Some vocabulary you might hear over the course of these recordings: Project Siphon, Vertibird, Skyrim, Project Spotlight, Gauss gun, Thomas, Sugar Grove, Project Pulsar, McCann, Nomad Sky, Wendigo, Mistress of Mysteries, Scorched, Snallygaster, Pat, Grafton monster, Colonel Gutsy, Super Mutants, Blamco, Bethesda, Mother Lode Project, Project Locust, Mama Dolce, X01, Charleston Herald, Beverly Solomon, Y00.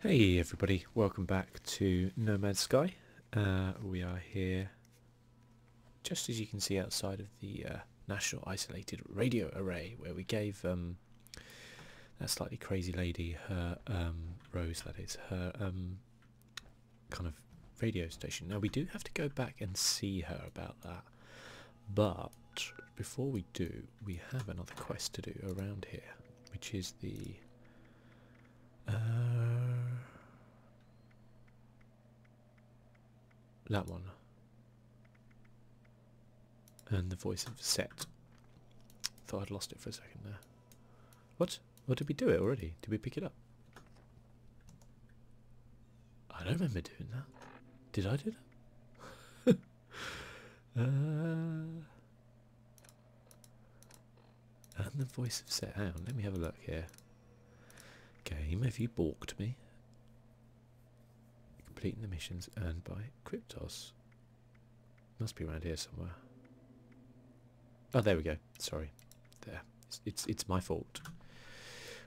Hey everybody, welcome back to Nomad Sky. We are here, just as you can see, outside of the National Isolated Radio Array, where we gave that slightly crazy lady, her Rose, that is, her kind of radio station. Now we do have to go back and see her about that, but before we do, we have another quest to do around here, which is the... that one and the voice of Set. Thought I'd lost it for a second there. What? Or did we do it already? Did we pick it up? I don't remember doing that. Did I do that? And the voice of Set. Hang on, let me have a look here. Game, have you balked me? Completing the missions earned by Kryptos. Must be around here somewhere. Oh, there we go. Sorry. There. It's my fault.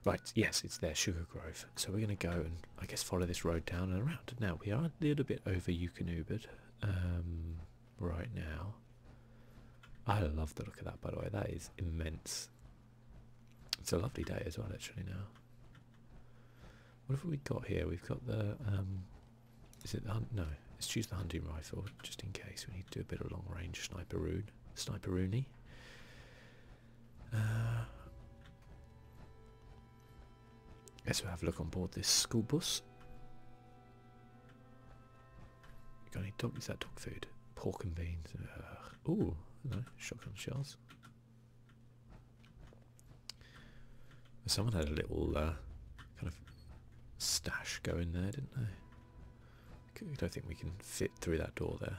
Right, yes, it's there, Sugar Grove. So we're going to go and, I guess, follow this road down and around. Now, we are a little bit over Ubered right now. I love the look of that, by the way. That is immense. It's a lovely day as well, actually, now. What have we got here? We've got the... is it the hunt? No, let's choose the hunting rifle just in case. We need to do a bit of long-range sniper-roony. Guess we'll have a look on board this school bus. You got any dog? Is that dog food? Pork and beans. Ooh, no, shotgun shells. Someone had a little kind of stash going there, didn't they? I don't think we can fit through that door there.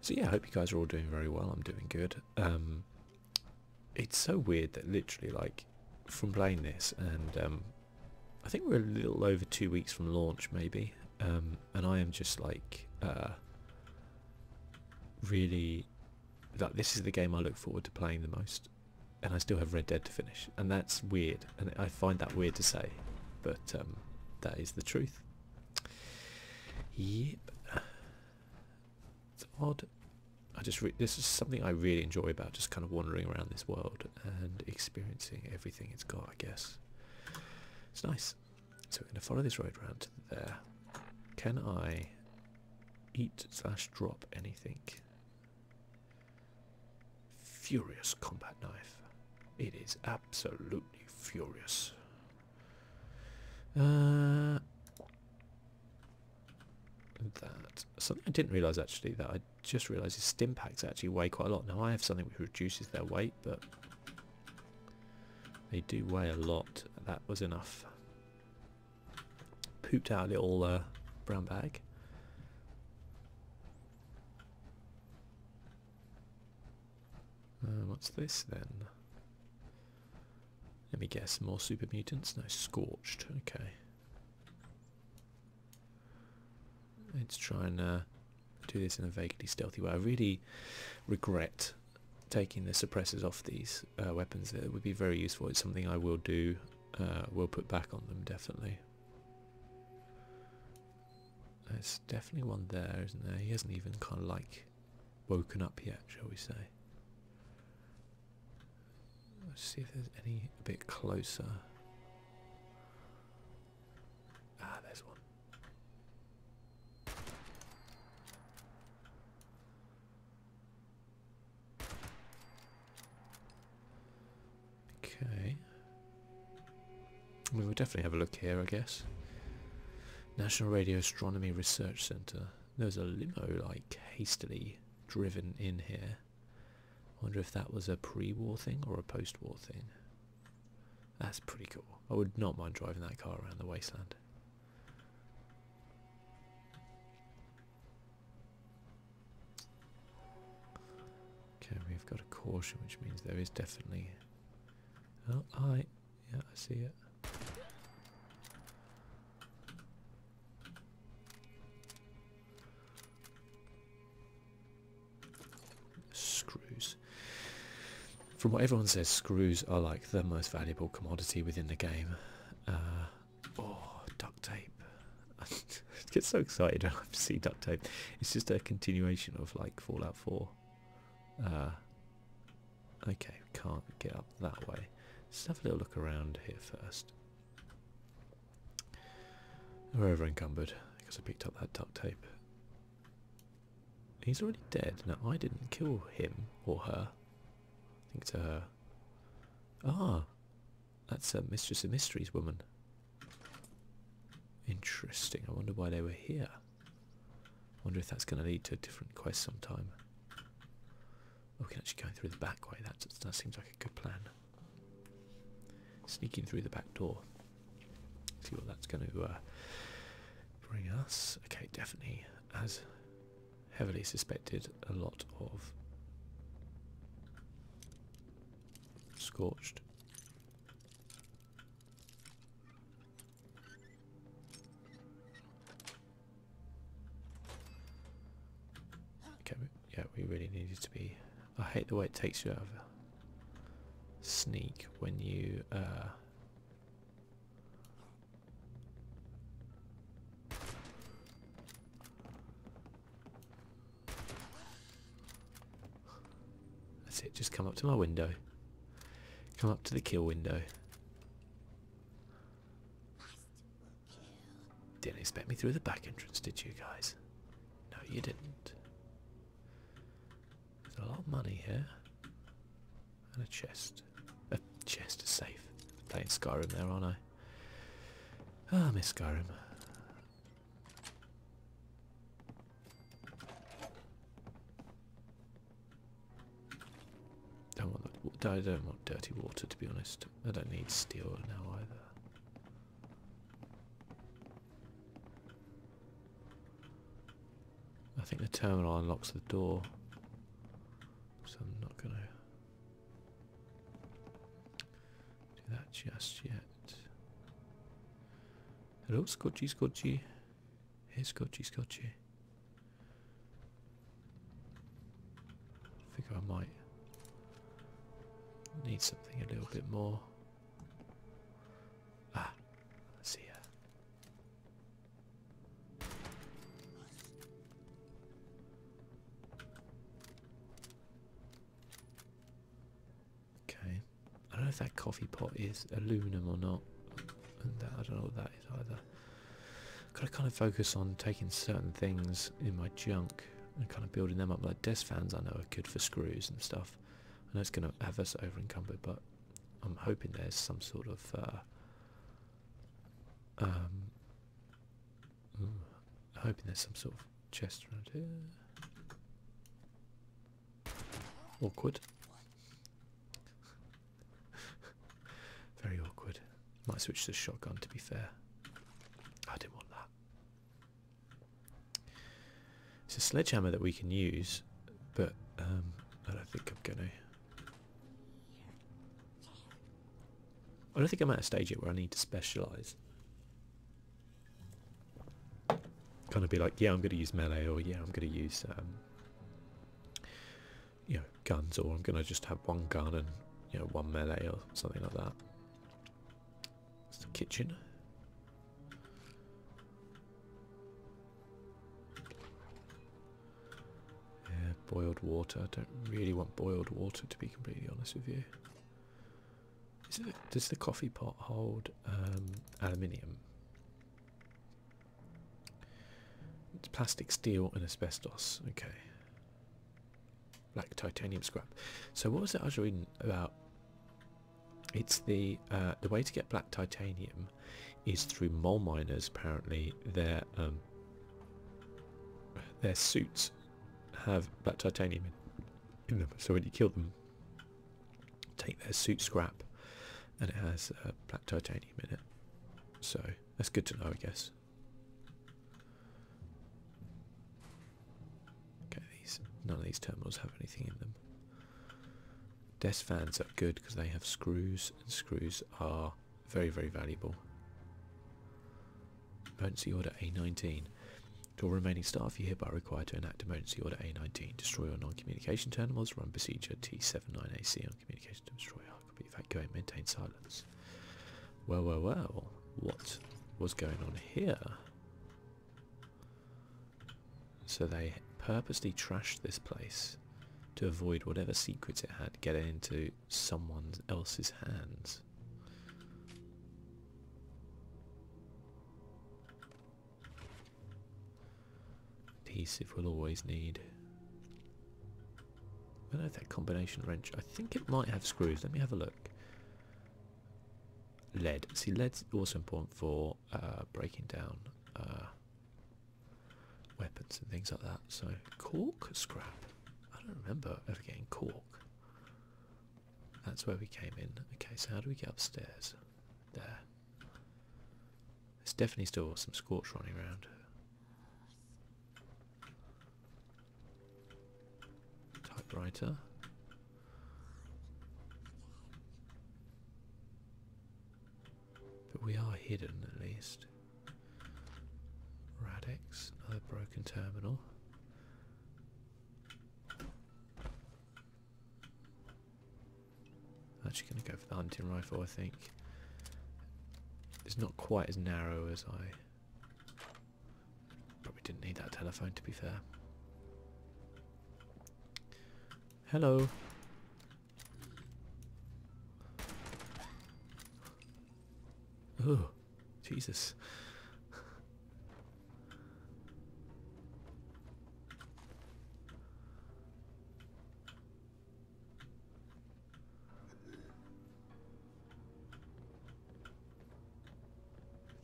So yeah, I hope you guys are all doing very well. I'm doing good. It's so weird that literally, like, from playing this, and I think we're a little over 2 weeks from launch maybe, and I am just like, really, like, this is the game I look forward to playing the most, and I still have Red Dead to finish, and that's weird, and I find that weird to say. But that is the truth. Yep. It's odd. This is something I really enjoy about just kind of wandering around this world and experiencing everything it's got, I guess. It's nice. So we're going to follow this road round to there. Can I eat / drop anything? Furious combat knife. It is absolutely furious. That. Something I didn't realise, actually, that I just realised, is Stimpaks actually weigh quite a lot. Now, I have something which reduces their weight, but they do weigh a lot. That was enough. Pooped out a little brown bag. What's this, then? Let me guess, more Super Mutants? No, Scorched. Okay. Let's try and do this in a vaguely stealthy way. I really regret taking the suppressors off these weapons. It would be very useful. It's something I will do. We'll put back on them, definitely. There's definitely one there, isn't there? He hasn't even kind of, like, woken up yet, shall we say. Let's see if there's any a bit closer. Ah, there's one. Okay. We'll definitely have a look here, I guess. National Radio Astronomy Research Centre. There's a limo, like, hastily driven in here. I wonder if that was a pre-war thing or a post-war thing. That's pretty cool. I would not mind driving that car around the wasteland. Okay, we've got a caution, which means there is definitely... Oh, yeah, I see it. From what everyone says, screws are like the most valuable commodity within the game. Oh, duct tape. I get so excited when I see duct tape. It's just a continuation of like Fallout 4. Okay, can't get up that way. Let's have a little look around here first. We're over encumbered because I picked up that duct tape. He's already dead. Now, I didn't kill him or her. I think it's a her. Ah, that's a Mistress of Mysteries woman. Interesting. I wonder why they were here. I wonder if that's going to lead to a different quest sometime. Oh, we can actually go through the back way. That seems like a good plan. Sneaking through the back door. See what that's going to bring us. Okay, definitely, as heavily suspected, a lot of Scorched. Okay, yeah, we really needed to be... I hate the way it takes you out of a sneak when you... That's it, just come up to my window. Come up to the kill window. Didn't expect me through the back entrance, did you guys? No, you didn't. There's a lot of money here. And a chest. A chest is safe. I'm playing Skyrim there, aren't I? Ah, I miss Skyrim. I don't want dirty water, to be honest. I don't need steel now either. I think the terminal unlocks the door, so I'm not going to do that just yet. Hello, Scorchy, Scorchy. Here's Scorchy, Scorchy. I think I might need something a little bit more. Ah, let's see her. Okay. I don't know if that coffee pot is aluminum or not. And that, I don't know what that is either. Gotta kind of focus on taking certain things in my junk and kind of building them up. Like desk fans I know are good for screws and stuff. I know it's going to have us over encumbered, but I'm hoping there's some sort of I'm hoping there's some sort of chest around here. Awkward. Very awkward. Might switch to the shotgun, to be fair. I didn't want that. It's a sledgehammer that we can use, but I don't think I'm going to. I don't think I'm at a stage yet where I need to specialise. Kind of be like, yeah, I'm going to use melee, or yeah, I'm going to use, you know, guns, or I'm going to just have one gun and, you know, one melee, or something like that. It's the kitchen. Yeah, boiled water. I don't really want boiled water, to be completely honest with you. Does the coffee pot hold aluminium? It's plastic, steel and asbestos. Okay. Black titanium scrap. So what was it I was reading about? It's the way to get black titanium is through mole miners, apparently. Their suits have black titanium in them. So when you kill them, take their suit scrap, and it has black titanium in it, so that's good to know, I guess. Okay, these, none of these terminals have anything in them. Desk fans are good because they have screws, and screws are very, very valuable. Emergency order A19. To all remaining staff, you hereby require to enact emergency order A19, destroy all non-communication terminals, run procedure T79AC on communication to destroy hard copy, evacuate, maintain silence. Well, well, well, what was going on here? So they purposely trashed this place to avoid whatever secrets it had getting into someone else's hands. Adhesive we'll always need. I don't know if that combination wrench, I think it might have screws. Let me have a look. Lead. See, lead's also important for breaking down weapons and things like that. So cork scrap. I don't remember ever getting cork. That's where we came in. Okay, so how do we get upstairs? There. There's definitely still some Scorch running around. Typewriter. But we are hidden at least. Radix, another broken terminal. I'm actually going to go for the hunting rifle, I think. It's not quite as narrow as I... Probably didn't need that telephone, to be fair. Hello. Oh, Jesus.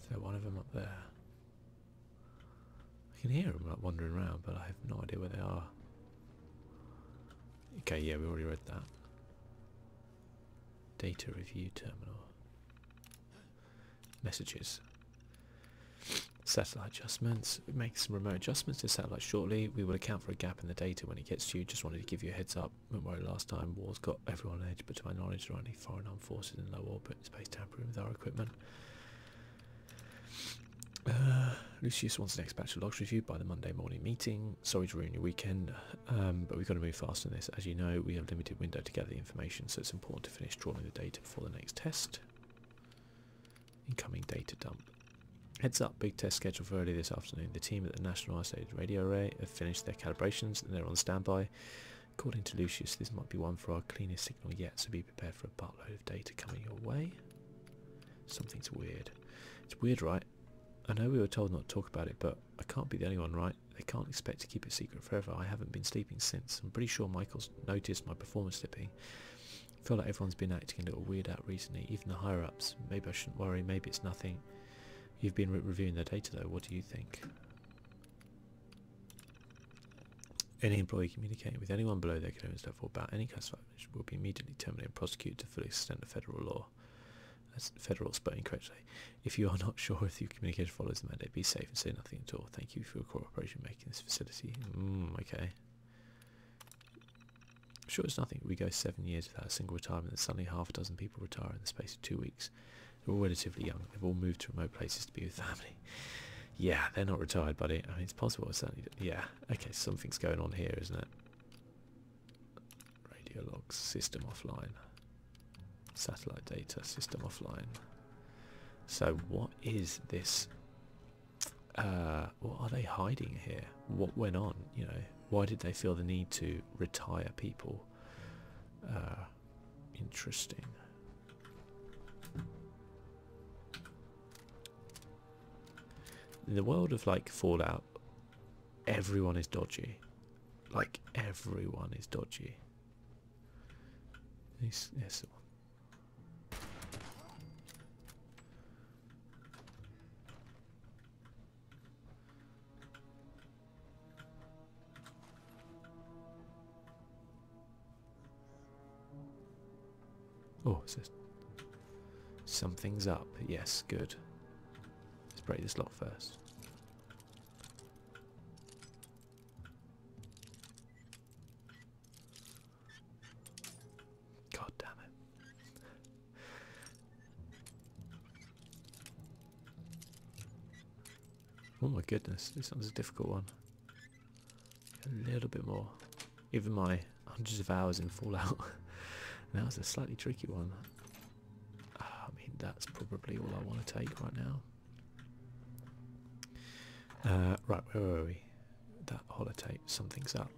So one of them up there. I can hear them like wandering around, but I have no idea where they are. Okay, yeah, we already read that. Data review terminal. Messages. Satellite adjustments. We make some remote adjustments to satellite shortly. We will account for a gap in the data when it gets to you. Just wanted to give you a heads up. Remember last time, war's got everyone on edge, but to my knowledge, there are only foreign armed forces in low orbit and space tampering with our equipment. Lucius wants the next batch of logs reviewed by the Monday morning meeting. Sorry to ruin your weekend, but we've got to move fast on this. As you know, we have limited window to gather the information, so it's important to finish drawing the data before the next test. Incoming data dump. Heads up, big test scheduled for early this afternoon. The team at the National Isolated Radio Array have finished their calibrations and they're on standby. According to Lucius, this might be one for our cleanest signal yet, so be prepared for a buttload of data coming your way. Something's weird. It's weird, right? I know we were told not to talk about it, but I can't be the only one, right? They can't expect to keep it secret forever. I haven't been sleeping since. I'm pretty sure Michael's noticed my performance slipping. I feel like everyone's been acting a little weird out recently, even the higher-ups. Maybe I shouldn't worry, maybe it's nothing. You've been reviewing the data, though. What do you think? Any employee communicating with anyone below their clearance level about any classified information will be immediately terminated and prosecuted to the full extent of federal law. That's federal spelling correctly. If you are not sure if your communication follows the mandate, be safe and say nothing at all. Thank you for your cooperation making this facility. Okay. Sure, it's nothing. We go 7 years without a single retirement, and suddenly half a dozen people retire in the space of 2 weeks. They're all relatively young. They've all moved to remote places to be with family. Yeah, they're not retired, buddy. I mean, it's possible. It's certainly... Yeah. Okay, something's going on here, isn't it? Radio logs. System offline. Satellite data, system offline. So what is this? What are they hiding here? What went on? You know, why did they feel the need to retire people? Interesting. In the world of like Fallout, everyone is dodgy. Like everyone is dodgy. Yes. Oh, it says something's up. Yes, good. Let's break this lock first. God damn it. Oh my goodness, this one's a difficult one. A little bit more. Even my hundreds of hours in Fallout. That was a slightly tricky one. I mean, that's probably all I want to take right now. Right, where were we? That holotape, something's up.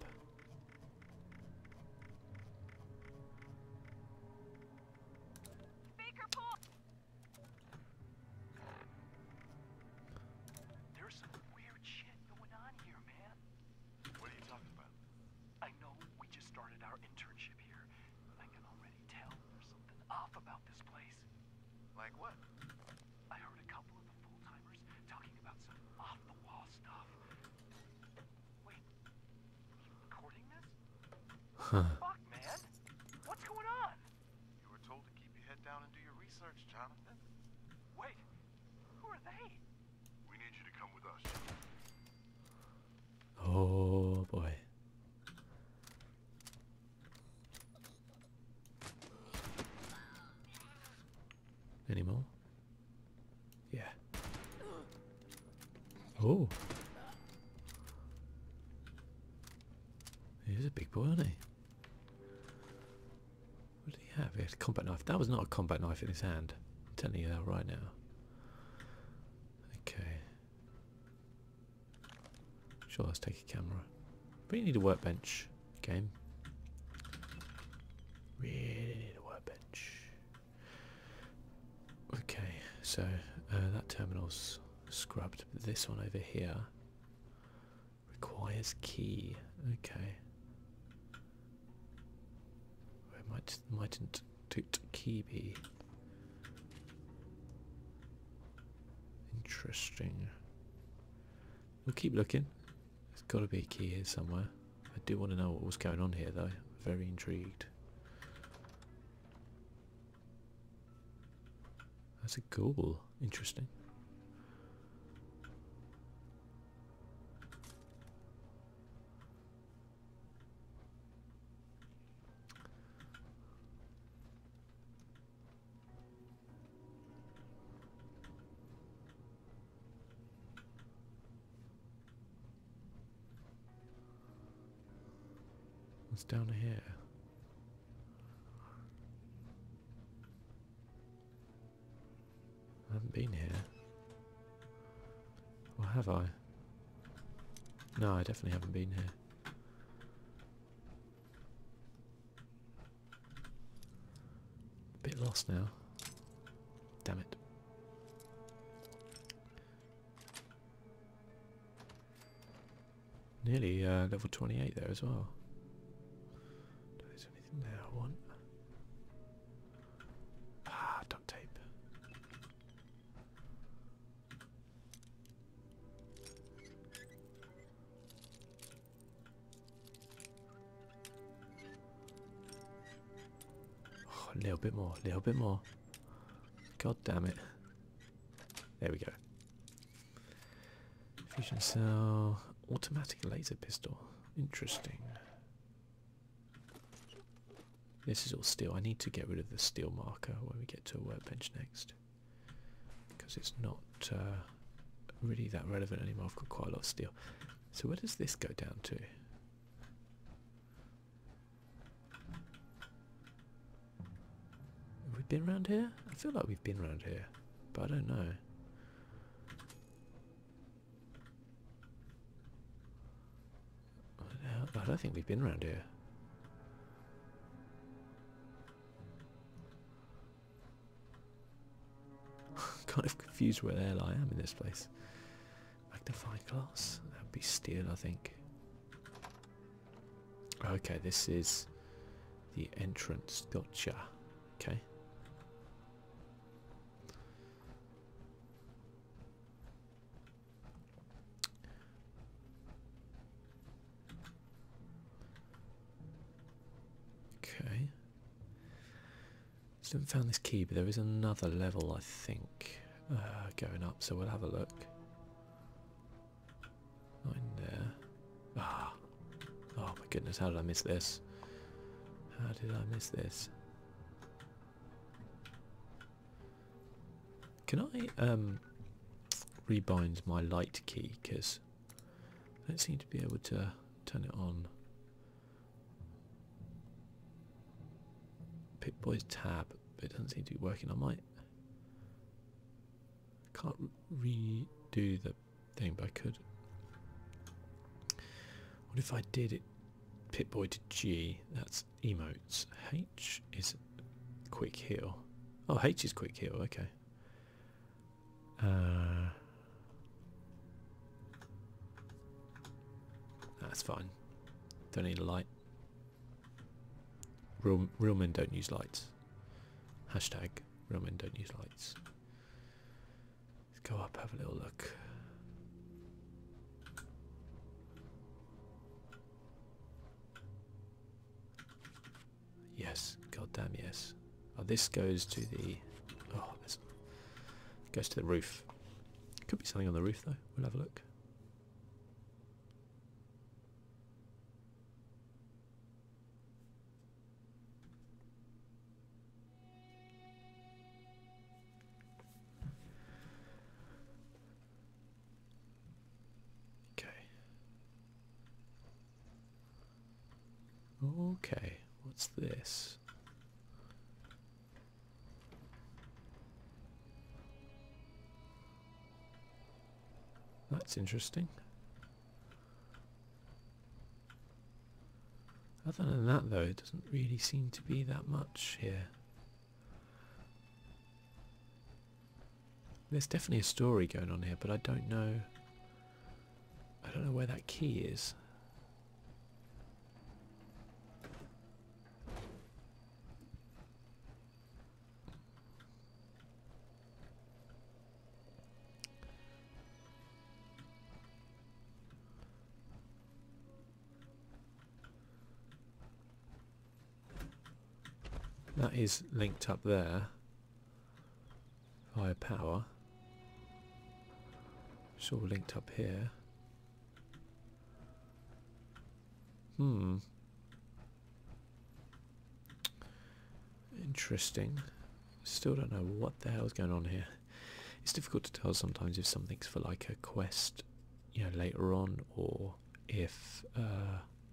Oh, he's a big boy, isn't he? What did he have? He had a combat knife. That was not a combat knife in his hand. I'm telling you that right now. Okay. Sure, let's take a camera. Really need a workbench, game. Really need a workbench. Okay, so that terminal's scrubbed. This one over here requires key. Okay. Where mightn't key be? Interesting. We'll keep looking. There's got to be a key here somewhere. I do want to know what was going on here though. Very intrigued. That's a ghoul. Interesting. What's down here? I haven't been here. Or have I? No, I definitely haven't been here. A bit lost now. Damn it. Nearly level 28 there as well. A little bit more. God damn it. There we go. Fusion cell. Automatic laser pistol. Interesting. This is all steel. I need to get rid of the steel marker when we get to a workbench next. Because it's not really that relevant anymore. I've got quite a lot of steel. So where does this go down to? Been around here? I feel like we've been around here, but I don't know. I don't think we've been around here. I'm kind of confused where the hell I am in this place. Magnifying glass? That'd be steel, I think. Okay, this is the entrance. Gotcha. Okay. I haven't found this key, but there is another level I think going up, so we'll have a look. Not in there. Ah, oh my goodness, how did I miss this? How did I miss this? Can I rebind my light key, because I don't seem to be able to turn it on. Pip Boy's tab, but it doesn't seem to be working. I might... can't redo the thing, but I could. What if I did it? Pip Boy to G, that's emotes. H is quick heal. Oh, H is quick heal, okay. That's fine. Don't need a light. Real men don't use lights. Hashtag real men don't use lights. Let's go up, have a little look. Yes, goddamn yes. Oh, this goes to the... oh, this goes to the roof. Could be something on the roof though. We'll have a look. Okay, what's this? That's interesting. Other than that though, it doesn't really seem to be that much here. There's definitely a story going on here, but I don't know where that key is. That is linked up there via power. It's all linked up here. Interesting. Still don't know what the hell's going on here. It's difficult to tell sometimes if something's for like a quest, you know, later on, or if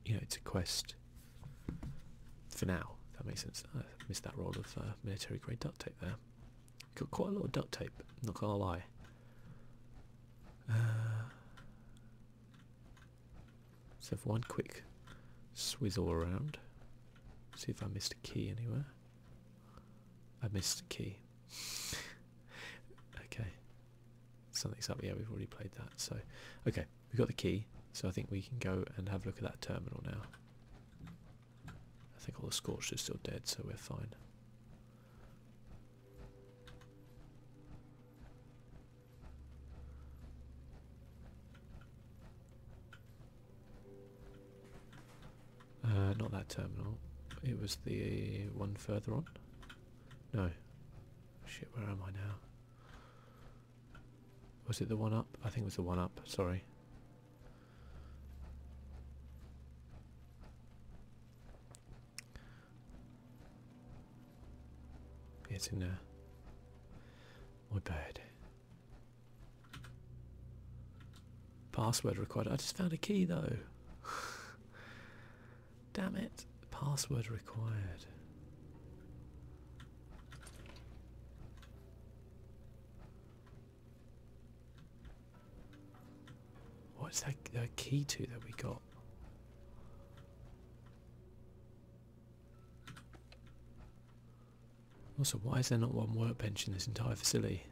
you know, it's a quest for now. That makes sense. I missed that roll of military grade duct tape there. Got quite a lot of duct tape, not gonna lie. Let's have one quick swizzle around. See if I missed a key anywhere. I missed a key. Okay. Something's up. Yeah, we've already played that. So, okay, we've got the key. So I think we can go and have a look at that terminal now. I think all the Scorched are still dead, so we're fine. Not that terminal. It was the one further on. No. Shit, where am I now? Was it the one up? I think it was the one up, sorry. It's in there. My bad. Password required. I just found a key though. Damn it. Password required. What's that key to that we got? Also, why is there not one workbench in this entire facility?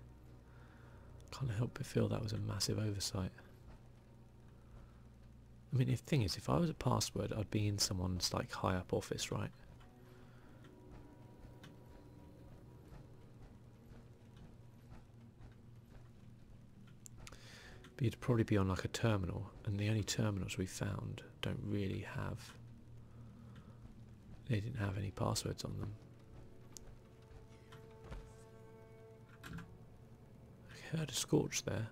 Can't help but feel that was a massive oversight. I mean, the thing is, if I was a password, I'd be in someone's, like, high-up office, right? But you'd probably be on, like, a terminal, and the only terminals we found don't really have... they didn't have any passwords on them. I heard a Scorch there.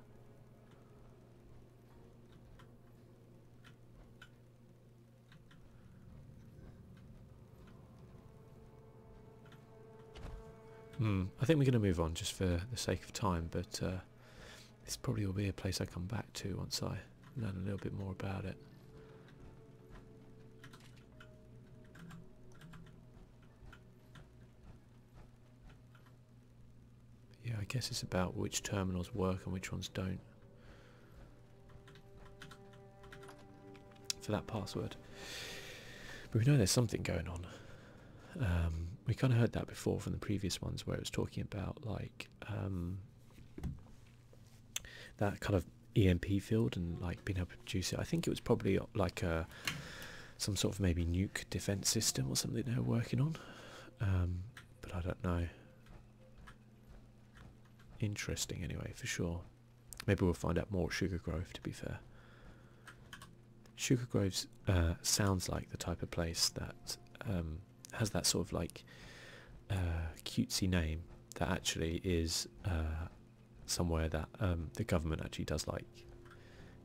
I think we're going to move on just for the sake of time, but This probably will be a place I come back to once I learn a little bit more about it. Yeah, I guess it's about which terminals work and which ones don't. For that password. But we know there's something going on. We kind of heard that before from the previous ones where it was talking about like that kind of EMP field and like being able to produce it. I think it was probably like a some sort of maybe nuke defense system or something they were working on, but I don't know. Interesting anyway, for sure. Maybe we'll find out more at Sugar Grove, to be fair. Sugar Grove sounds like the type of place that has that sort of like cutesy name that actually is somewhere that the government actually does, like,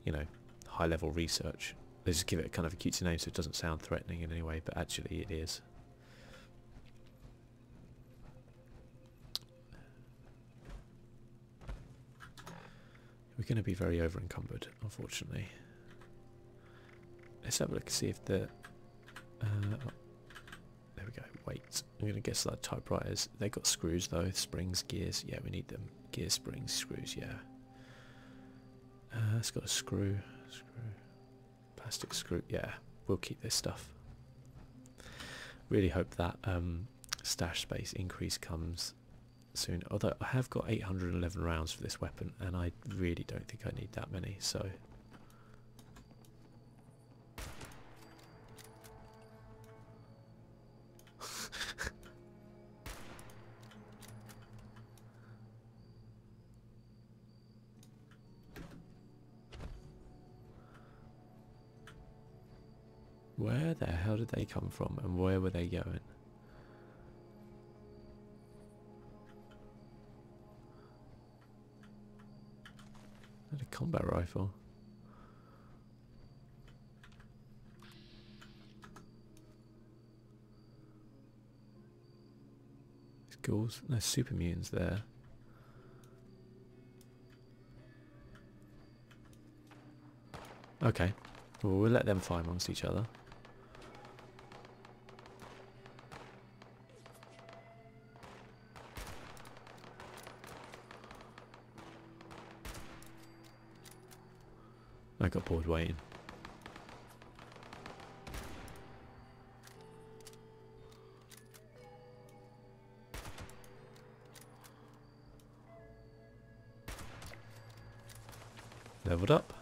you know, high level research. They just give it a kind of a cutesy name so it doesn't sound threatening in any way, but actually it is. We're going to be very over encumbered, unfortunately. Let's have a look and see if the there we go. Wait, I'm going to guess that typewriters, they got screws though, springs, gears. Yeah, we need them. Gear, springs, screws. Yeah. It's got a screw, plastic screw. Yeah, we'll keep this stuff. Really hope that stash space increase comes soon. Although I have got 811 rounds for this weapon, and I really don't think I need that many. So. Where the hell did they come from and where were they going? And a combat rifle. There's ghouls, no super mutants there. Okay, well, we'll let them fight amongst each other. I got bored waiting. Leveled up.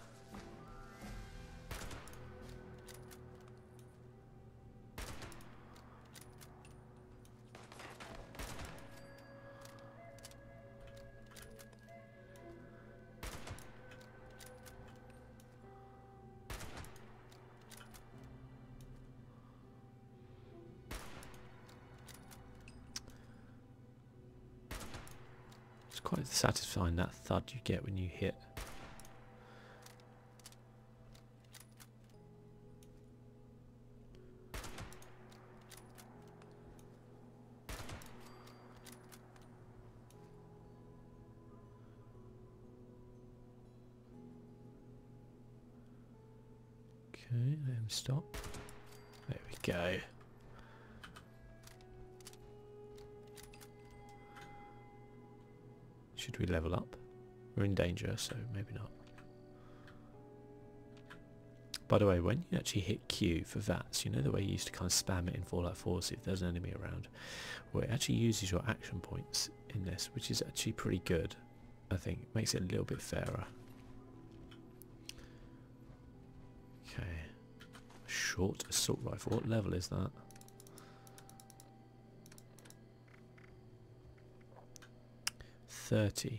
Quite satisfying, that thud you get when you hit. Okay, let him stop. There we go. Should we level up? We're in danger, so maybe not. By the way, when you actually hit Q for VATS, you know the way you used to kind of spam it in Fallout 4, see if there's an enemy around? Well, it actually uses your action points in this, which is actually pretty good, I think. It makes it a little bit fairer. Okay. Short assault rifle. What level is that? .30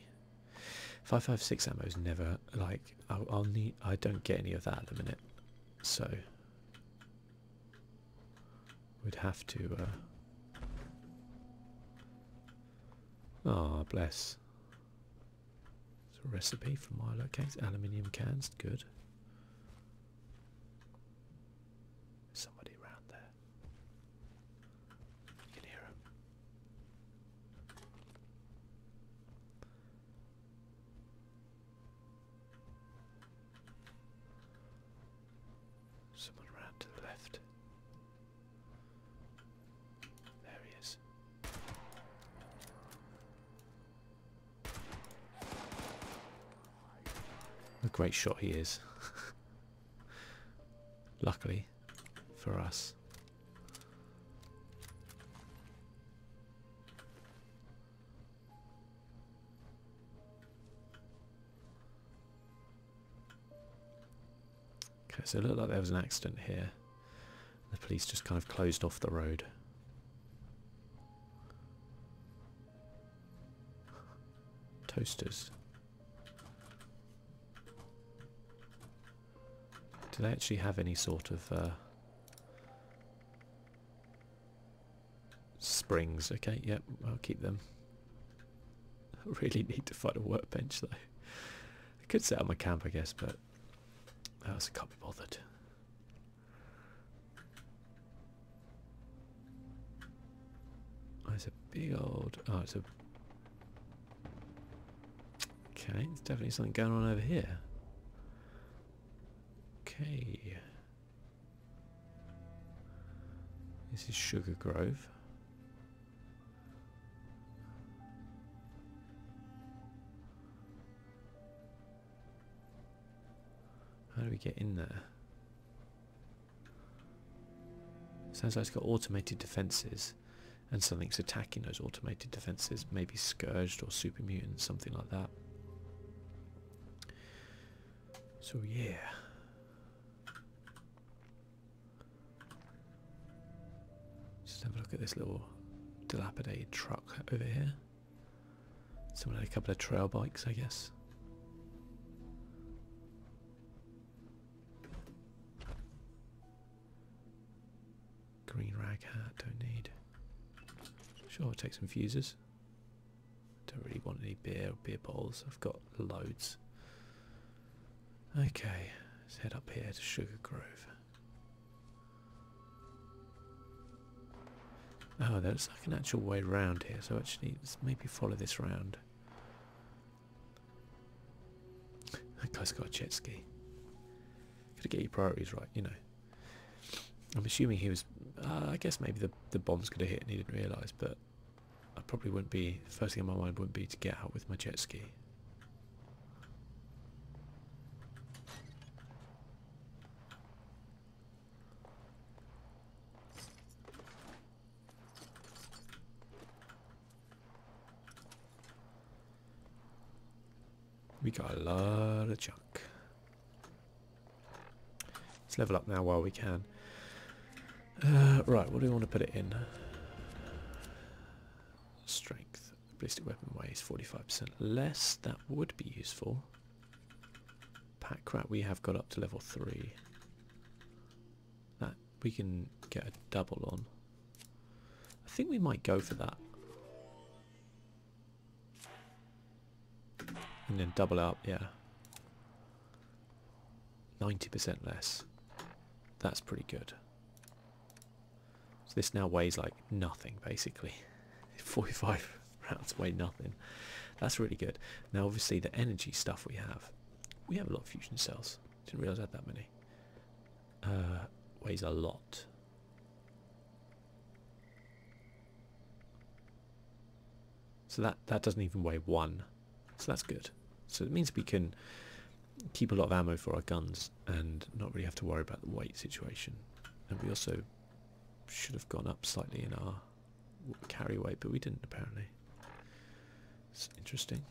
5.56 ammo is never like I'll need. I don't get any of that at the minute, so we'd have to. Oh, bless. It's a recipe for Milo cakes. Aluminium cans, good. Somebody around there. You can hear him. What a great shot he is. Luckily for us. Okay, so it looked like there was an accident here. The police just kind of closed off the road. Toasters. Do they actually have any sort of springs? Okay, yep, I'll keep them. I really need to find a workbench though. I could set up my camp, I guess, but I also can't be bothered. Oh, it's a big old... oh, it's a... okay, there's definitely something going on over here. Okay. This is Sugar Grove. How do we get in there? Sounds like it's got automated defences and something's attacking those automated defences, maybe Scourged or Super Mutants, something like that. So yeah. Just have a look at this little dilapidated truck over here. Someone had a couple of trail bikes, I guess. Green rag hat, don't need. Sure, I'll take some fuses. Don't really want any beer or beer bottles. I've got loads. Okay, let's head up here to Sugar Grove. Oh, there's like an actual way round here, so actually let's maybe follow this round. That guy's got a jet ski. Gotta get your priorities right, you know. I'm assuming he was... I guess maybe the bombs could have hit and he didn't realise, but I probably wouldn't be... first thing in my mind wouldn't be to get out with my jet ski. We got a lot of junk. Let's level up now while we can. Right, what do we want to put it in? Strength. Ballistic weapon weighs 45% less. That would be useful. Pack rat we have got up to level 3. That we can get a double on. I think we might go for that. And then double up, yeah. 90% less. That's pretty good. So this now weighs like nothing, basically. 45 rounds weigh nothing. That's really good. Now, obviously, the energy stuff we have a lot of fusion cells. Didn't realise I had that many. Weighs a lot. So that doesn't even weigh 1. So that's good. So it means we can keep a lot of ammo for our guns and not really have to worry about the weight situation. And we also should have gone up slightly in our carry weight, but we didn't apparently. It's interesting.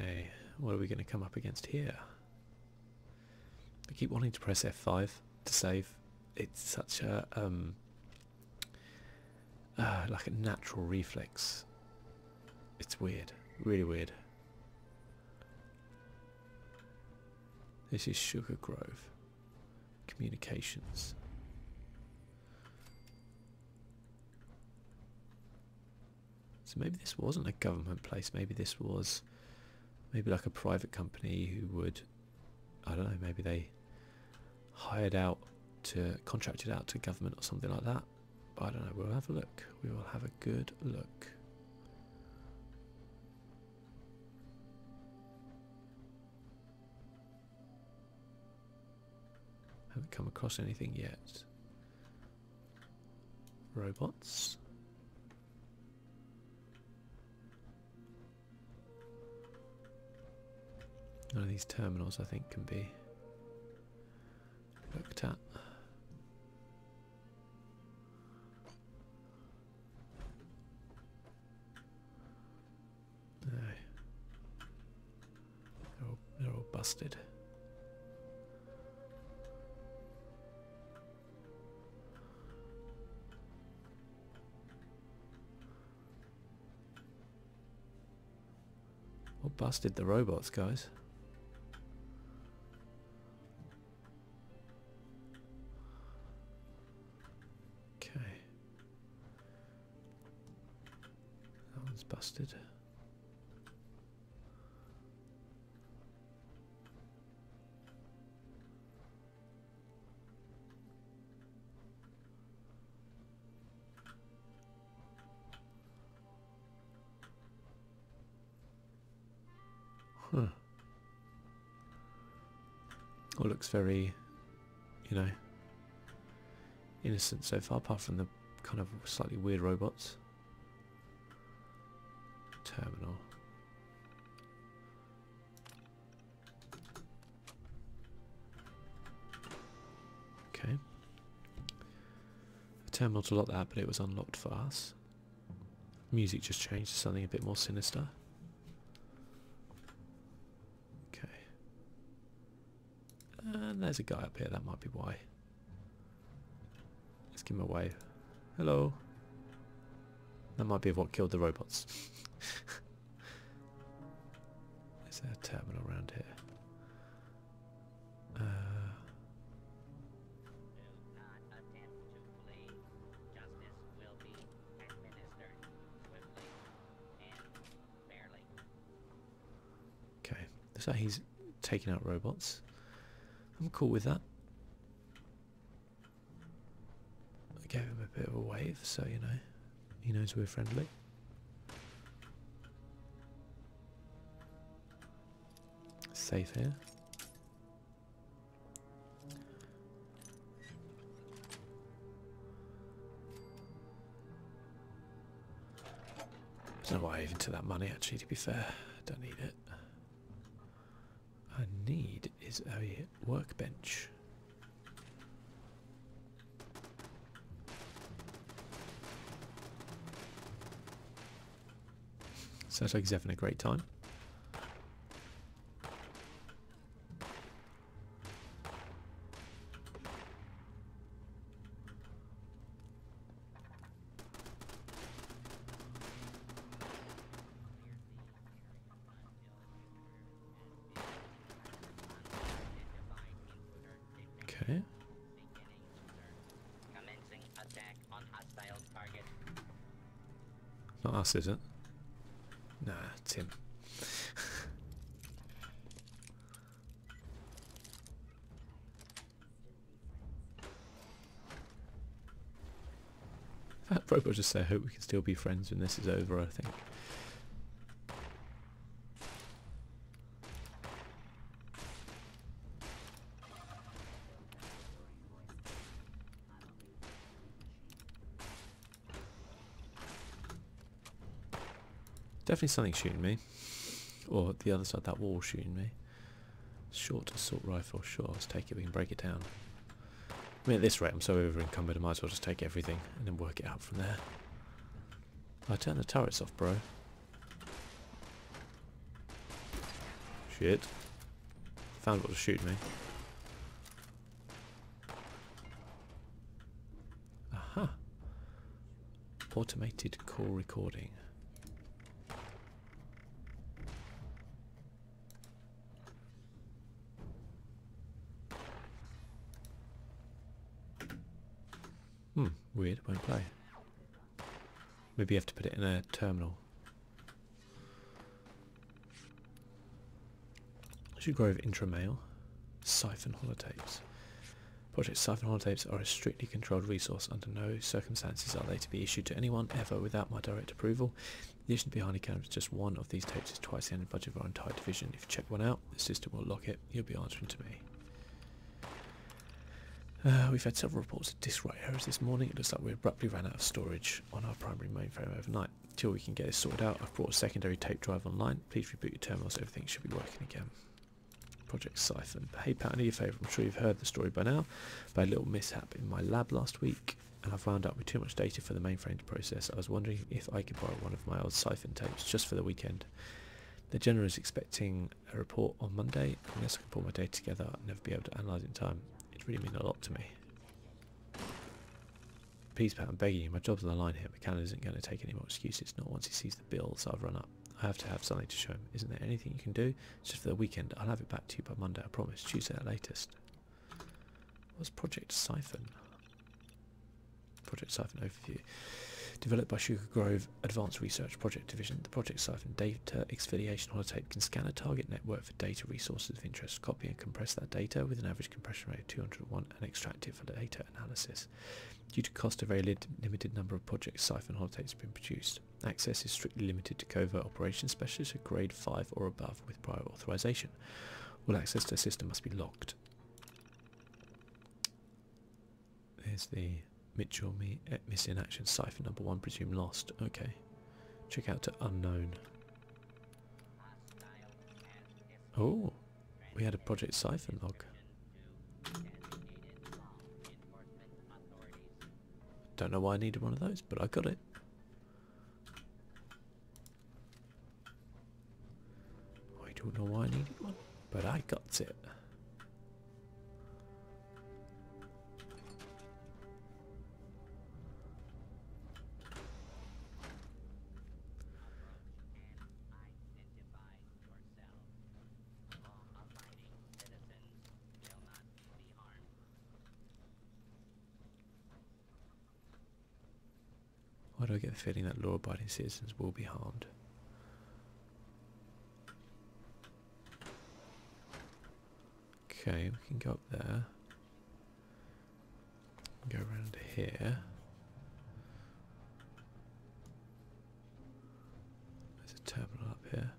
Okay, what are we going to come up against here? I keep wanting to press F5 to save. It's such a like a natural reflex. It's weird, really weird. This is Sugar Grove. Communications. So maybe this wasn't a government place. Maybe this was. Maybe like a private company who would, I don't know, maybe they contracted out to government or something like that. I don't know, we'll have a look. We will have a good look. Haven't come across anything yet. Robots. None of these terminals, I think, can be looked at. No. They're all busted. What busted the robots, guys? Busted. Huh. All looks very, you know, innocent so far, apart from the kind of slightly weird robots. Terminal. Okay. A terminal to lock that, but it was unlocked for us. Music just changed to something a bit more sinister. Okay. And there's a guy up here, that might be why. Let's give him a wave. Hello. That might be what killed the robots. Is there a terminal around here? Do not attempt to flee. Justice will be administered swiftly and fairly. Okay, so he's taking out robots. I'm cool with that. I gave him a bit of a wave, so you know, he knows we're friendly. Safe here. I don't know why I even took that money, actually, to be fair. I don't need it. I need is a workbench. Sounds like he's having a great time. Okay. Commencing attack on hostile target. Not us, is it? Nah, it's him. That robot just said, I hope we can still be friends when this is over, I think. Definitely something shooting me, or the other side of that wall shooting me. Short assault rifle, sure, let's take it, we can break it down. I mean, at this rate I'm so over encumbered I might as well just take everything and then work it out from there. I turn the turrets off, bro. Shit. Found what to shoot me. Aha! Automated call recording. Weird, won't play. Maybe you have to put it in a terminal. Sugar Grove intramail. Siphon holotapes. Project Siphon holotapes are a strictly controlled resource. Under no circumstances are they to be issued to anyone ever without my direct approval. The issue behind the camera is just one of these tapes is twice the annual budget of our entire division. If you check one out, the system will lock it. You'll be answering to me. We've had several reports of disk write errors this morning. It looks like we abruptly ran out of storage on our primary mainframe overnight. Till we can get this sorted out, I've brought a secondary tape drive online. Please reboot your terminals, everything should be working again. Project Siphon. Hey Pat, I need your favour. I'm sure you've heard the story by now, but a little mishap in my lab last week, and I've wound up with too much data for the mainframe to process. I was wondering if I could borrow one of my old Siphon tapes just for the weekend. The general is expecting a report on Monday. Unless I can pull my data together, I'll never be able to analyse it in time. It'd really mean a lot to me. Please Pat, I'm begging you, my job's on the line here. McCann isn't going to take any more excuses, not once he sees the bills I've run up. I have to have something to show him. Isn't there anything you can do? It's just for the weekend. I'll have it back to you by Monday, I promise. Tuesday at latest. What's Project Siphon? Project Siphon overview. Developed by Sugar Grove Advanced Research Project Division, the Project Siphon data exfiliation holotape can scan a target network for data resources of interest, copy and compress that data with an average compression rate of 201 and extract it for data analysis. Due to cost, a very limited number of Project Siphon holotapes have been produced. Access is strictly limited to covert operations specialists who grade 5 or above with prior authorization. All access to the system must be locked. There's the Mitchell miss in action. Siphon number 1 presumed lost. Okay. Check out to unknown. Oh, we had a Project Siphon log. Don't know why I needed one of those, but I got it. I don't know why I needed one, but I got it. Why do I get the feeling that law-abiding citizens will be harmed? Okay, we can go up there. Go around here. There's a terminal up here.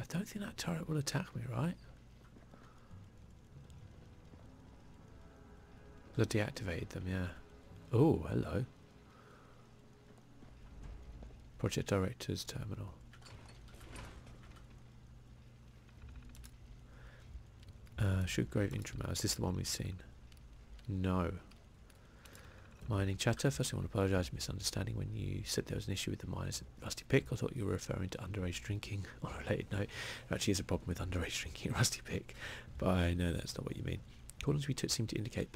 I don't think that turret will attack me, right? I deactivated them, yeah. Oh, hello. Project Director's Terminal. Sugargrove Intramural. Is this the one we've seen? No. Mining chatter. First, I want to apologise for misunderstanding when you said there was an issue with the miners at Rusty Pick. I thought you were referring to underage drinking. On a related note, there actually is a problem with underage drinking at Rusty Pick, but I know that's not what you mean. Callings we took seem to indicate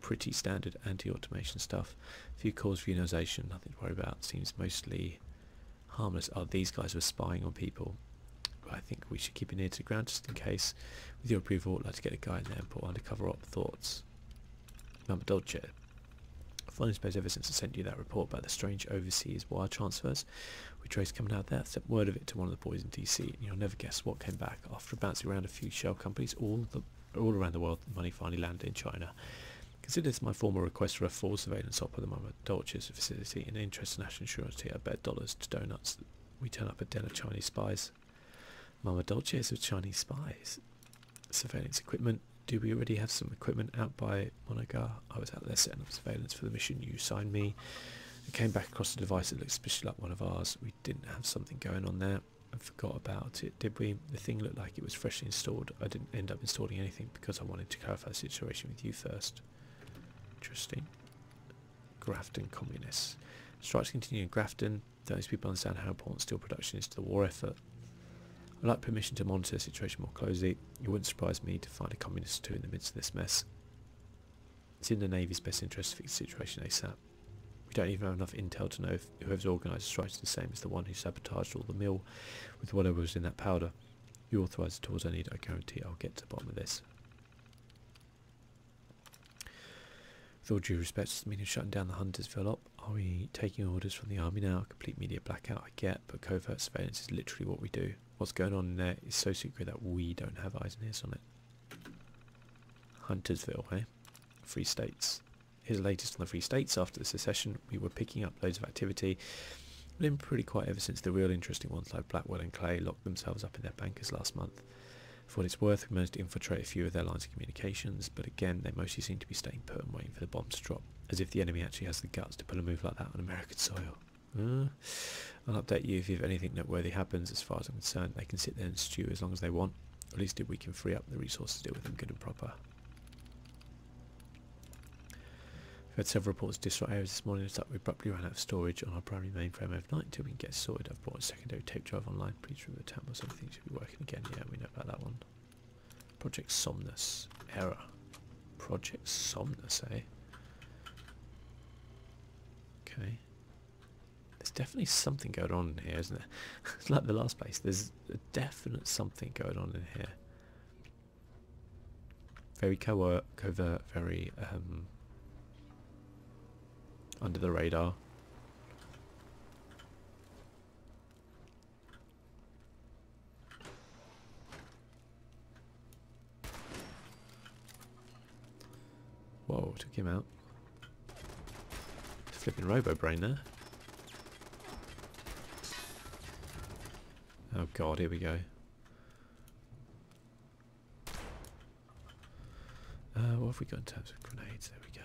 pretty standard anti-automation stuff. A few calls for unionization. Nothing to worry about. Seems mostly harmless. Oh, these guys were spying on people. I think we should keep an ear to the ground just in case. With your approval, I'd like to get a guy in there and put undercover op thoughts. Mama Dolce. Finding space ever since I sent you that report about the strange overseas wire transfers. We traced coming out there. I sent word of it to one of the boys in DC, and you'll never guess what came back. After bouncing around a few shell companies all around the world, the money finally landed in China. Consider this my formal request for a full surveillance op of the Mama Dolce's facility in the interest of national surety. I bet dollars to donuts that we turn up a den of Chinese spies. Mama Dolce is with Chinese spies. Surveillance equipment. Do we already have some equipment out by Monagar? I was out there setting up surveillance for the mission you signed me. I came back across a device that looked suspiciously like one of ours. We didn't have something going on there. I forgot about it, did we? The thing looked like it was freshly installed. I didn't end up installing anything because I wanted to clarify the situation with you first. Interesting. Grafton communists. Strikes continue in Grafton. Those people understand how important steel production is to the war effort. I'd like permission to monitor the situation more closely. It wouldn't surprise me to find a communist or two in the midst of this mess. It's in the Navy's best interest to fix the situation ASAP. We don't even have enough intel to know if whoever's organised the strike is the same as the one who sabotaged all the mill with whatever was in that powder. You authorise the tools I need. I guarantee I'll get to the bottom of this. With all due respect, it's the meaning of shutting down the Huntersville op. Are we taking orders from the army now? Complete media blackout, I get, but covert surveillance is literally what we do. What's going on in there is so secret that we don't have eyes and ears on it. Huntersville, eh? Free States. Here's the latest on the Free States. After the secession, we were picking up loads of activity. Been pretty quiet ever since the real interesting ones like Blackwell and Clay locked themselves up in their bunkers last month. For what it's worth, we managed to infiltrate a few of their lines of communications, but again, they mostly seem to be staying put and waiting for the bombs to drop, as if the enemy actually has the guts to pull a move like that on American soil. I'll update you if anything noteworthy happens. As far as I'm concerned, they can sit there and stew as long as they want. At least if we can free up the resources to deal with them good and proper. We've had several reports of destroyed areas this morning, as we abruptly ran out of storage on our primary mainframe overnight until we can get sorted. I've brought a secondary tape drive online. Please remember the tab or something should be working again. Yeah, we know about that one. Project Somnus. Error. Project Somnus, eh? Okay. There's definitely something going on in here, isn't there? It's like the last place. There's a definite something going on in here. Very covert, very... under the radar. Whoa, took him out. Flipping Robo Brain there. Oh god, here we go. What have we got in terms of grenades? There we go.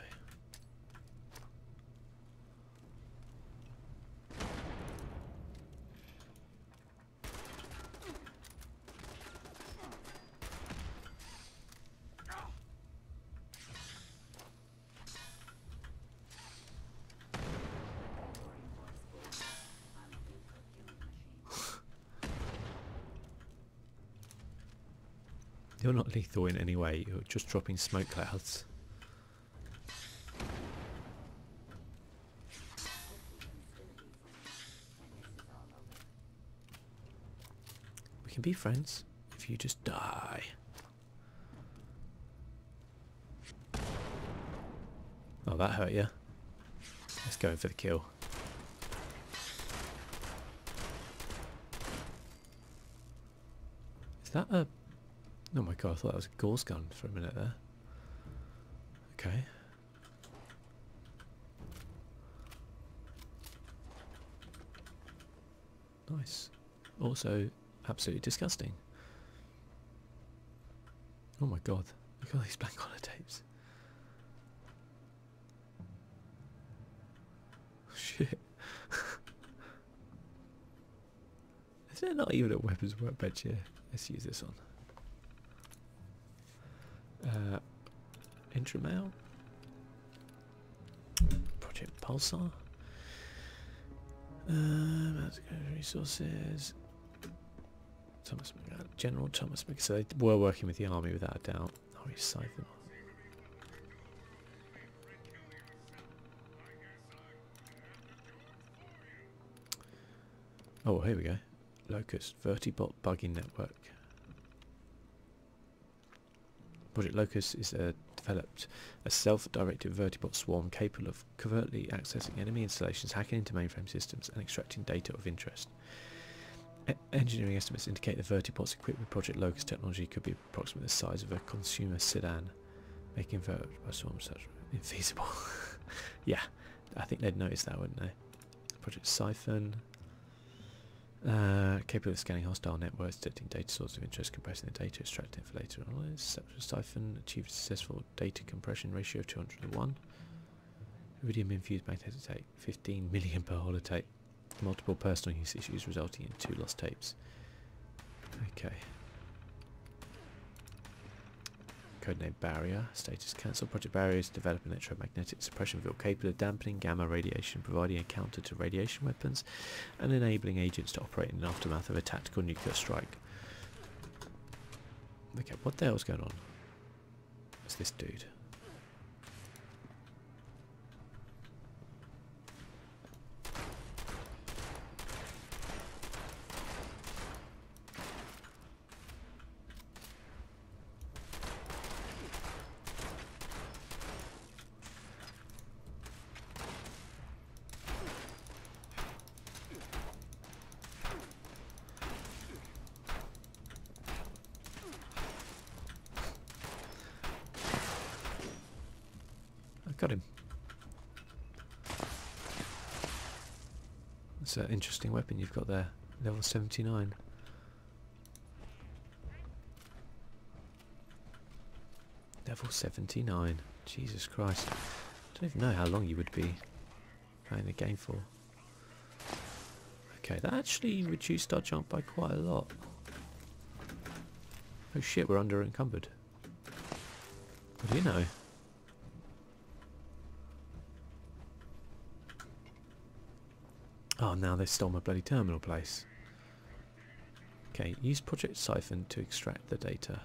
You're not lethal in any way, you're just dropping smoke clouds. We can be friends if you just die. Oh, that hurt ya. Let's go in for the kill. Is that a... Oh my god, I thought that was a Gauss gun for a minute there. Okay. Nice. Also, absolutely disgusting. Oh my god, look at all these black collar tapes. Shit. Is there not even a weapons workbench here? Let's use this one. Intramail, Project Pulsar, resources, Thomas McCann, General Thomas McCann, so they were working with the army without a doubt. Hurry Siphon. Oh, here we go. Locust, Vertibot bugging network. Project Locust is developed a self-directed Vertibot swarm capable of covertly accessing enemy installations, hacking into mainframe systems, and extracting data of interest. Engineering estimates indicate the Vertibots equipped with Project Locust technology could be approximately the size of a consumer sedan, making Vertibot swarms such infeasible. Yeah, I think they'd notice that, wouldn't they? Project Siphon... capable of scanning hostile networks, detecting data sources of interest, compressing the data, extracting it for later analysis. Siphon achieved a successful data compression ratio of 200 to 1. Iridium infused magnetic tape, 15 million per holotape. Multiple personal use issues resulting in 2 lost tapes. Okay. Codename Barrier. Status cancelled. Project Barrier is developed an electromagnetic suppression field capable of dampening gamma radiation, providing a counter to radiation weapons, and enabling agents to operate in the aftermath of a tactical nuclear strike. Okay, what the hell's going on? What's this dude? I got him. That's an interesting weapon you've got there. Level 79. Level 79. Jesus Christ. I don't even know how long you would be playing the game for. Okay, that actually reduced our jump by quite a lot. Oh shit, we're under encumbered. What do you know? Oh, now they stole my bloody terminal place. Okay, use Project Siphon to extract the data.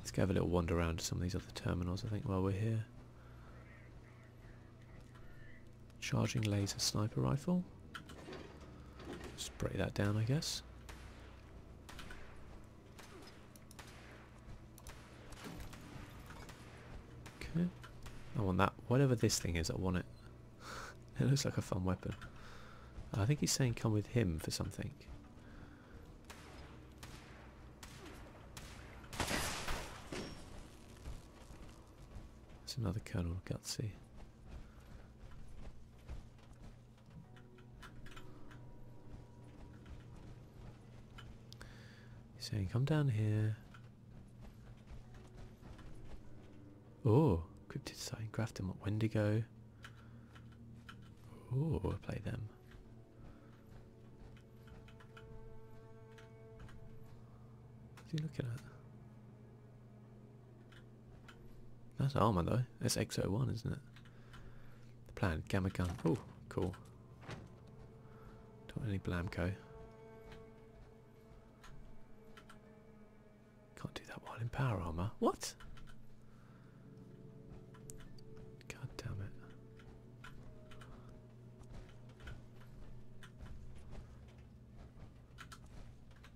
Let's go have a little wander around to some of these other terminals, I think, while we're here. Charging laser sniper rifle. Spray that down, I guess. Okay. I want that. Whatever this thing is, I want it. It looks like a fun weapon. I think he's saying come with him for something. It's another Colonel Gutsy. Saying, come down here. Oh, cryptid site, Grafton, Wendigo. Oh, I'll play them. What's he looking at? That's armor though. That's X01, isn't it? The plan, Gamma Gun. Oh, cool. Don't want any Blamco. Can't do that while in power armor. What? God damn it.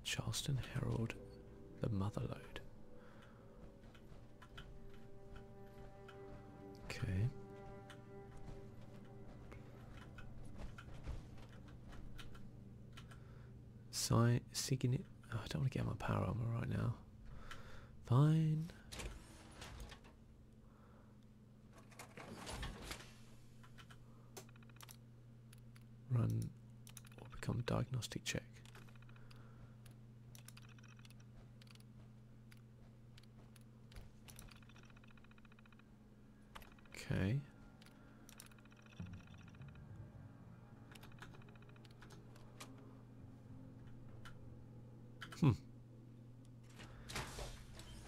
Charleston Herald, the motherlode. Okay. Signet. Oh, I don't want to get my power armor right now. Fine. Run or become diagnostic check. Okay.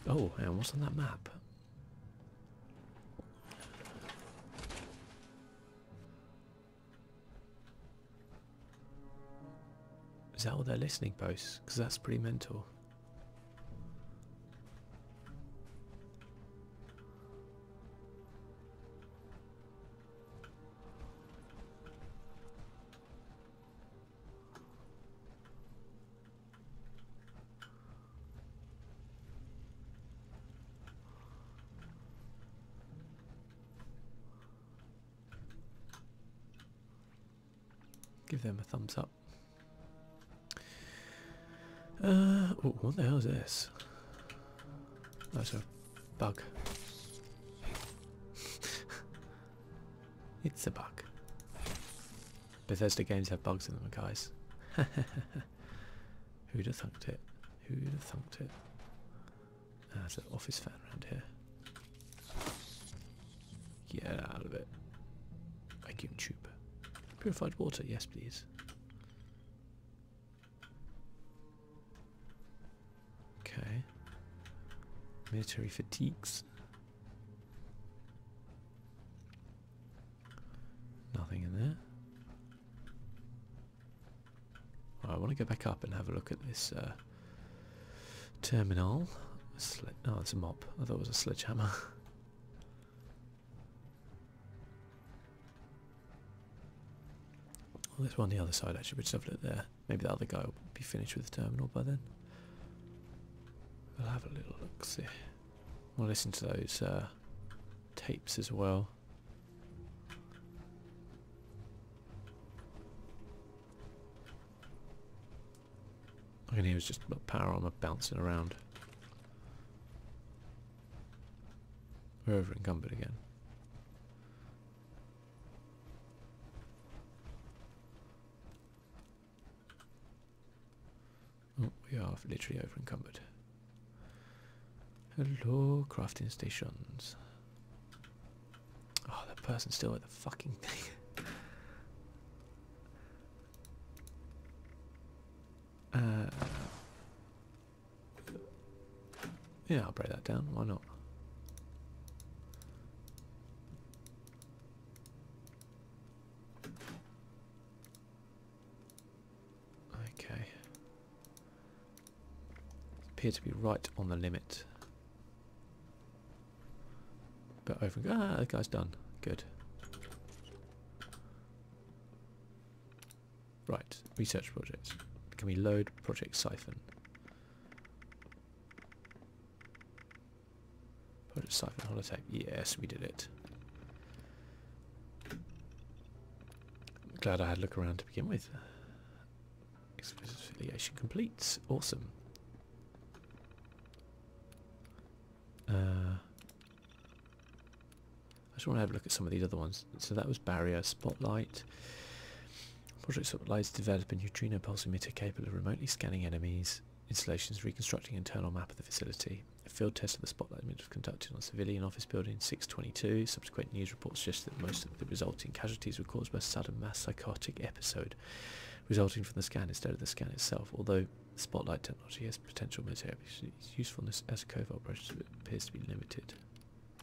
Oh, and what's on that map? Is that all their listening posts? Because that's pretty mental. Give them a thumbs up. Oh, what the hell is this? That's a bug. It's a bug. Bethesda games have bugs in them, guys. Who'd have thunked it? Who'd have thunked it? There's an office fan around here. Get out of it. Vacuum tube. Purified water, yes please. Okay. Military fatigues. Nothing in there. Right, I want to go back up and have a look at this terminal. Oh, it's a mop. I thought it was a sledgehammer. Well, there's one on the other side actually, we'll just have a look there. Maybe the other guy will be finished with the terminal by then. We'll have a little look, see. We'll listen to those tapes as well. I mean, it was just power armor bouncing around. We're over encumbered again. Oh, we are literally over encumbered. Hello, crafting stations. Oh, that person's still at the fucking thing. Yeah, I'll break that down. Why not? Okay. Appear to be right on the limit. But over and go. Ah, the guy's done. Good. Right. Research projects. Can we load Project Siphon? Project Siphon holotype. Yes, we did it. I'm glad I had a look around to begin with. Exclusive affiliation completes. Awesome. I just want to have a look at some of these other ones. So that was Barrier, Spotlight. Project Spotlight developed a neutrino pulse emitter capable of remotely scanning enemies. Installations reconstructing internal map of the facility. A field test of the Spotlight emitter was conducted on civilian office building 622. Subsequent news reports suggest that most of the resulting casualties were caused by a sudden mass psychotic episode resulting from the scan instead of the scan itself. Although Spotlight technology has potential military usefulness as a covert operation appears to be limited.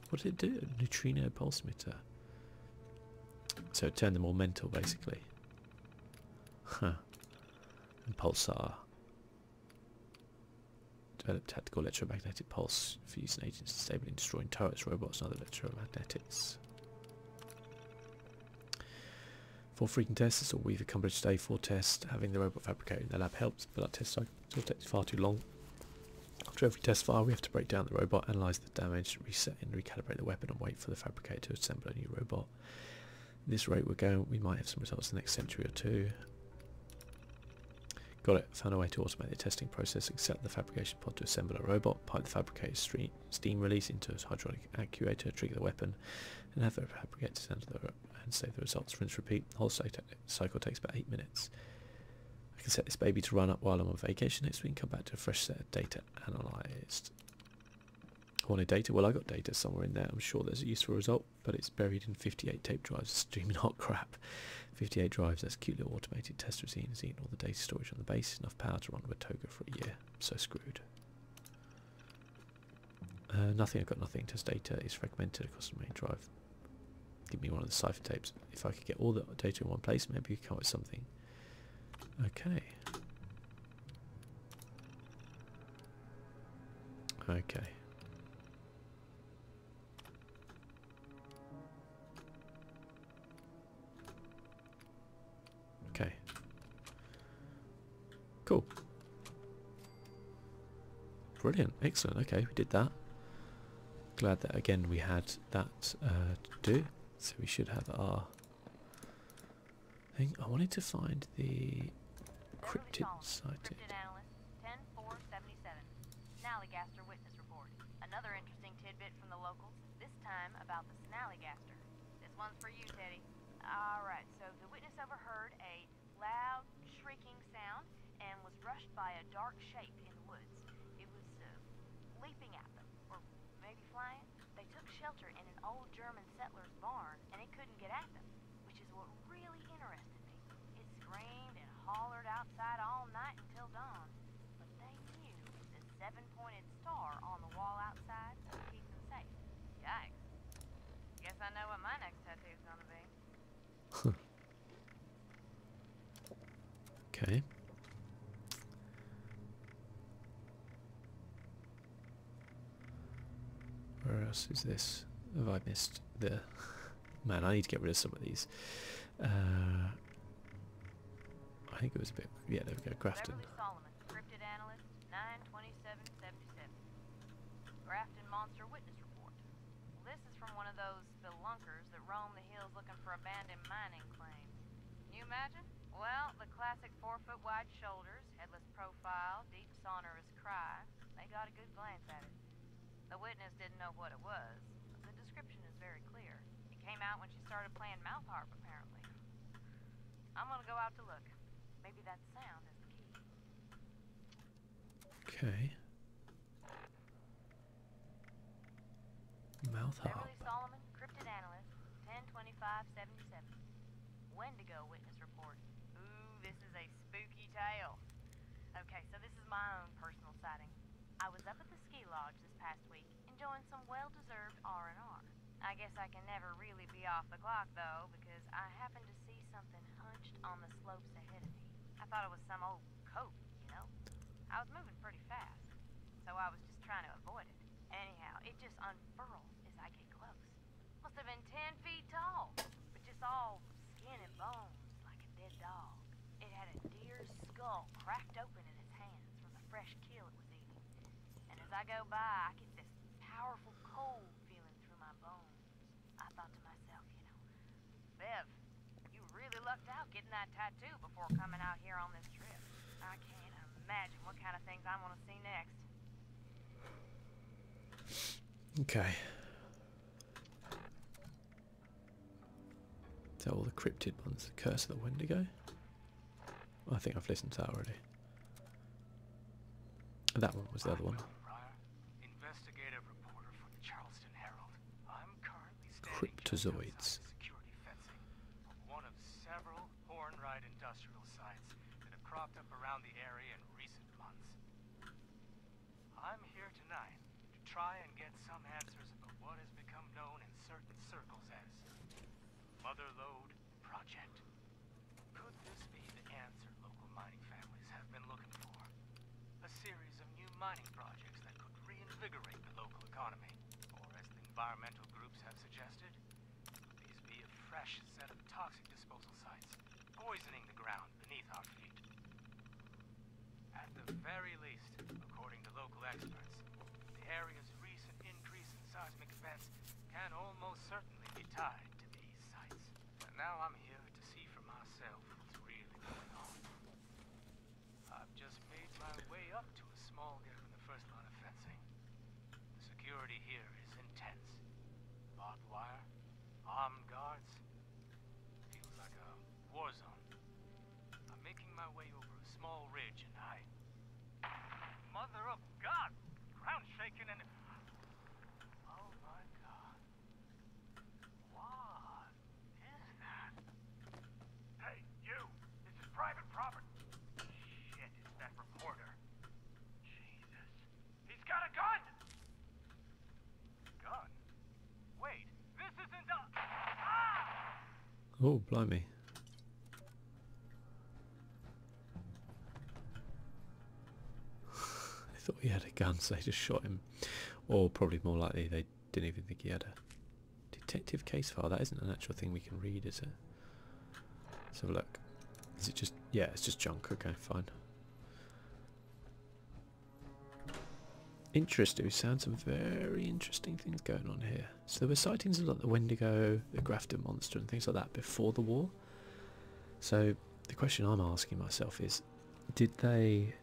What did it do? A neutrino pulse emitter. So it turned them all mental, basically. Huh. And Pulsar. Developed tactical electromagnetic pulse for use in agents disabled in destroying turrets, robots, and other electromagnetics. 4 freaking tests. That's all we've accomplished today. 4 tests. Having the robot fabricated in the lab helps, but our test cycle still takes far too long. After every test fire, we have to break down the robot, analyse the damage, reset and recalibrate the weapon, and wait for the fabricator to assemble a new robot. At this rate we're going, we might have some results in the next century or two. Got it. Found a way to automate the testing process, accept the fabrication pod to assemble a robot, pipe the fabricator's steam release into a hydraulic actuator, trigger the weapon, and have the fabricator save the results. Rinse, repeat. The whole cycle takes about 8 minutes. I can set this baby to run up while I'm on vacation next week and come back to a fresh set of data analysed. Wanted data? Well, I got data somewhere in there. I'm sure there's a useful result, but it's buried in 58 tape drives, streaming hot crap. 58 drives, that's cute little automated test routine. It's eating all the data storage on the base, enough power to run with Toga for a year. I'm so screwed. Nothing, I've got nothing. Test data is fragmented across the main drive. Give me one of the cipher tapes. If I could get all the data in one place, maybe we could come up with something. Okay. Okay. Okay. Cool. Brilliant. Excellent. Okay, we did that. Glad that again we had that to do. So we should have our thing. I wanted to find the Cryptid sighted. Cryptid analyst, 10477. Snallygaster witness report. Another interesting tidbit from the locals, this time about the Snallygaster. This one's for you, Teddy. Alright, so the witness overheard a loud, shrieking sound and was rushed by a dark shape in the woods. It was leaping at them, or maybe flying. They took shelter in an old German settler's barn, and it couldn't get at them, which is what really interested me. It screamed and hollered outside all night until dawn, but they knew the 7-pointed star on the wall outside would keep them safe. Yikes. Guess I know what my next tattoo's gonna be. Okay. Where else is this? Have I missed the... Man, I need to get rid of some of these. I think it was a bit... Yeah, there we go. Grafton. Beverly Solomon, cryptid analyst, 92777. Grafton monster witness report. This is from one of those spelunkers that roam the hills looking for abandoned mining claims. Can you imagine? Well, the classic 4-foot-wide shoulders, headless profile, deep sonorous cry. They got a good glance at it. The witness didn't know what it was, but the description is very clear. It came out when she started playing mouth harp, apparently. I'm gonna go out to look. Maybe that sound is the key. Okay. Mouth harp. Beverly Solomon, cryptid analyst, 102577. Wendigo witness report. Ooh, this is a spooky tale. Okay, so this is my own personal sighting. I was up at the ski lodge this past week, enjoying some well-deserved R&R. I guess I can never really be off the clock, though, because I happened to see something hunched on the slopes ahead of me. I thought it was some old coat, you know? I was moving pretty fast, so I was just trying to avoid it. Anyhow, it just unfurls as I get close. Must have been 10 feet tall, but just all skin and bones, like a dead dog. It had a deer's skull cracked open in its hands from the fresh kill it was eating. And as I go by, I get this powerful cold feeling through my bones. I thought to myself, you know, Bev, you really lucked out getting that tattoo before coming out here on this trip. I can't imagine what kind of things I want to see next. Okay. So all the cryptid ones, the Curse of the Wendigo. I think I've listened to that already. That one was the other one. Investigative reporter for the Charleston Herald. I'm currently standing Kryptozoids. Security fencing, one of several hornride industrial sites that have cropped up around the area in recent months. I'm here tonight to try and get some answers about what has become known in certain circles as Mother Lode Project. Could this be the answer local mining families have been looking for? A series of new mining projects that could reinvigorate the local economy, or as the environmental groups have suggested, could these be a fresh set of toxic disposal sites, poisoning the ground beneath our feet? At the very least, according to local experts, the area's recent increase in seismic events can almost certainly be tied to these sites. But now I'm here to see for myself what's really going on. I've just made my way up to a small gap in the first line of fencing. The security here is intense. Barbed wire, armed guards. Feels like a war zone. I'm making my way over a small ridge in height. Mother of God! Ground shaking and... Oh my God. What is that? Hey, you! This is private property. Shit, it's that reporter. Jesus. He's got a gun! Gun? Wait, this isn't a... Ah! Oh, blimey. They thought he had a gun, so they just shot him. Or probably more likely, they didn't even think he had a detective case file. That isn't an actual thing we can read, is it? Let's have a look. Is it just... yeah, it's just junk. Okay, fine. Interesting. We found some very interesting things going on here. So there were sightings of like the Wendigo, the Grafton monster and things like that before the war. So the question I'm asking myself is, did they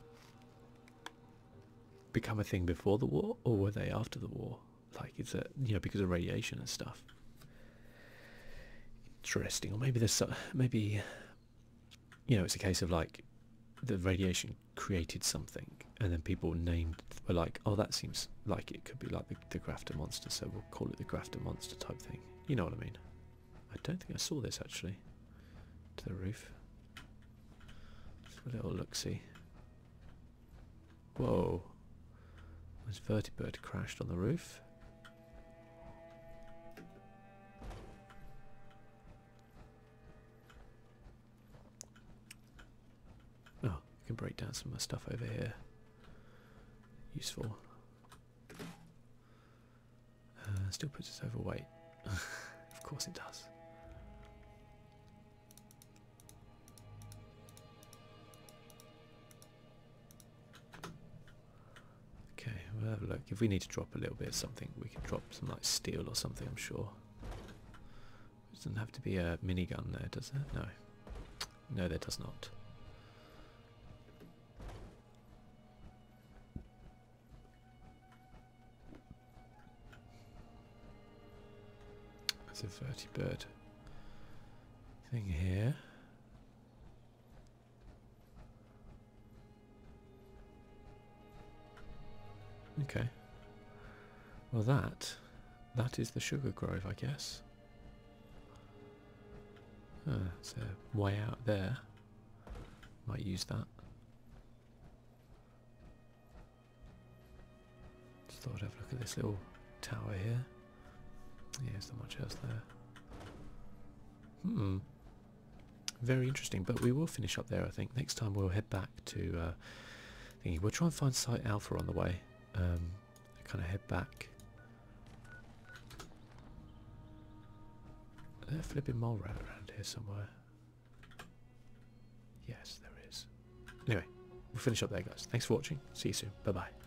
become a thing before the war or were they after the war? Like, is it, you know, because of radiation and stuff? Interesting. Or maybe there's some, maybe, you know, it's a case of like the radiation created something and then people named, were like, oh, that seems like it could be like the Grafton monster, so we'll call it the Grafton monster type thing. You know what I mean? I don't think I saw this actually. To the roof. Just a little look-see. Whoa. This Vertibot crashed on the roof. Can break down some of my stuff over here. Useful. Still puts us overweight. Of course it does. Okay, we'll have a look. If we need to drop a little bit of something, we can drop some like steel or something, I'm sure. It doesn't have to be a minigun there, does it? No. No, that does not. There's a vertibird thing here. Okay. Well, that is the Sugar Grove, I guess. Oh, it's a way out there. Might use that. Just thought I'd have a look at this little tower here. Yeah, there's not much else there. Hmm. Very interesting, but we will finish up there, I think. Next time we'll head back to... thingy. We'll try and find Site Alpha on the way. Kind of head back. Is there a flipping mole rat around here somewhere? Yes, there is. Anyway, we'll finish up there, guys. Thanks for watching. See you soon. Bye-bye.